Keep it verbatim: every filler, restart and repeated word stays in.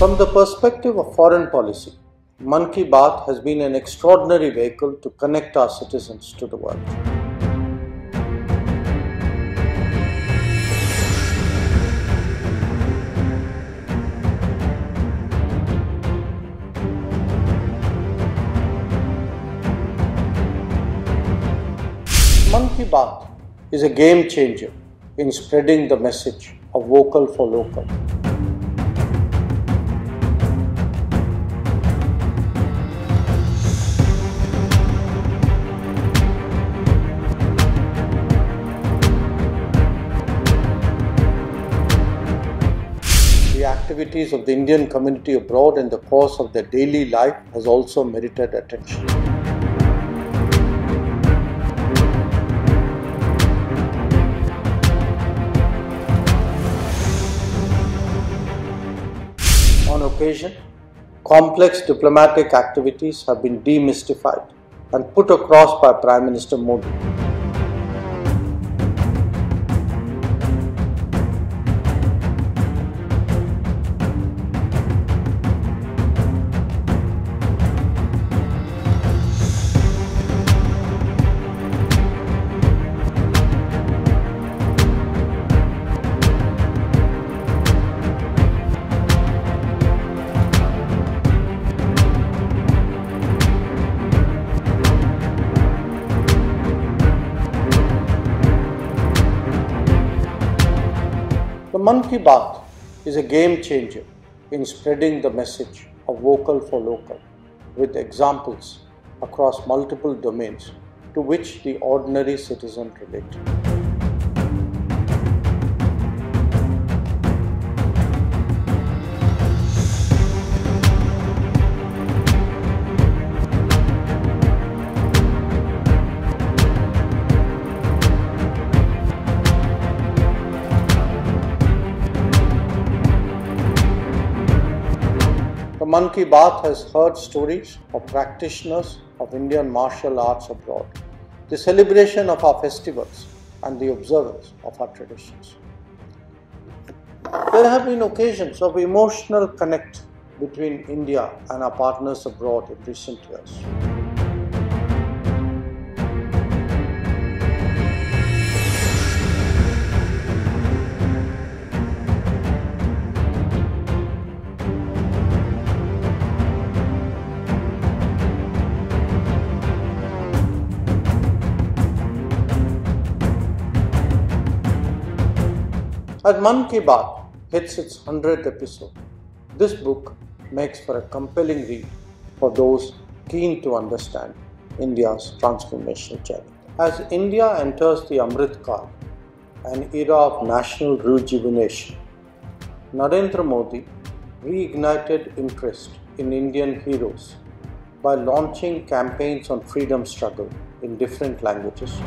From the perspective of foreign policy, Mann Ki Baat has been an extraordinary vehicle to connect our citizens to the world. Mann Ki Baat is a game changer in spreading the message of Vocal for Local. The activities of the Indian community abroad in the course of their daily life has also merited attention. On occasion, complex diplomatic activities have been demystified and put across by Prime Minister Modi. The Mann Ki Baat is a game changer in spreading the message of Vocal for Local with examples across multiple domains to which the ordinary citizen relates. Mann Ki Baat has heard stories of practitioners of Indian martial arts abroad, the celebration of our festivals and the observance of our traditions. There have been occasions of emotional connect between India and our partners abroad in recent years. As Mann Ki Baat hits its hundredth episode, this book makes for a compelling read for those keen to understand India's transformational journey. As India enters the Amrit Kaal, an era of national rejuvenation, Narendra Modi reignited interest in Indian heroes by launching campaigns on freedom struggle in different languages.